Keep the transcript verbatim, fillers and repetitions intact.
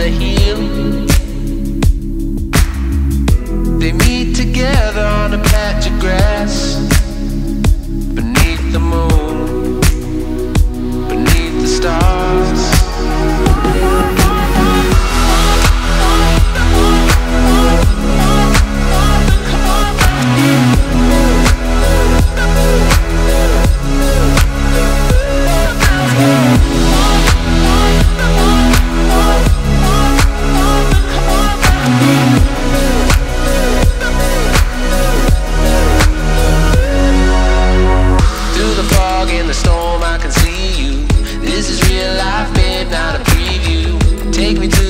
the hill. They meet together on a patch of grass, beneath the moon, beneath the stars. Take me to